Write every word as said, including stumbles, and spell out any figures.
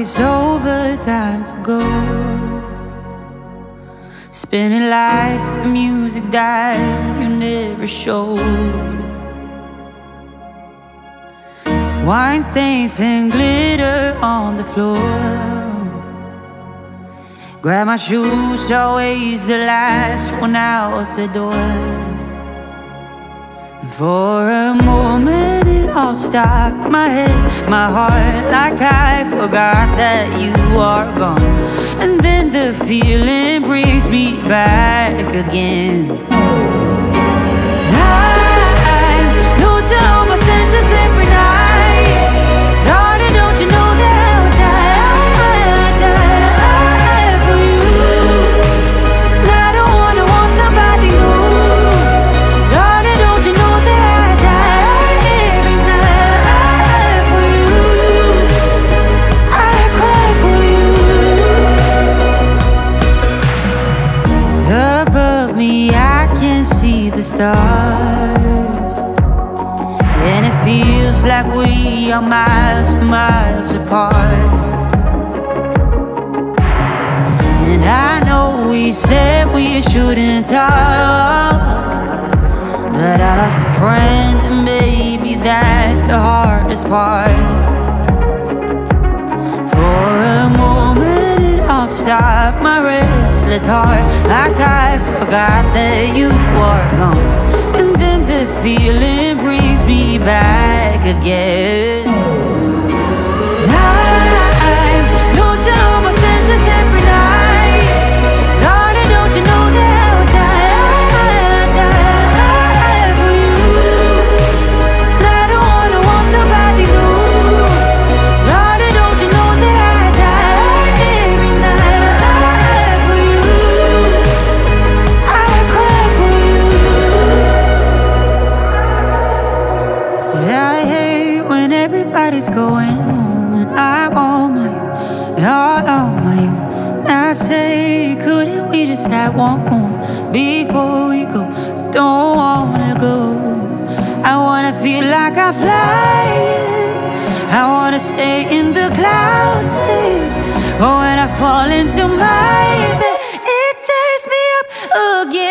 It's over, time to go. Spinning lights, the music dies. You never showed. Wine stains and glitter on the floor. Grab my shoes, always the last one out the door. For a moment it all stopped. My head, my heart, like I forgot that you are gone. And then the feeling brings me back again. I'm losing all my senses every night. Darling, don't you know that I'll die, I'll die for you. And I don't wanna want somebody new. The stars, and it feels like we are miles and miles apart. And I know we said we shouldn't talk, but I lost a friend, and maybe that's the hardest part. For a moment it all stopped. My rest it's hard, like I forgot that you were gone. And then the feeling brings me back again. I'm losing all my senses every night. Darling, don't you know that I'll die, I'll die, I'll die for you. And I don't wanna want somebody new. Darling, don't you know that I'll die every night. I hate when everybody's going home and I'm all mine, all on my own. And I say, couldn't we just have one more before we go? Don't wanna go. I wanna feel like I fly. I wanna stay in the clouds, stay. But when I fall into my bed, it tears me up again.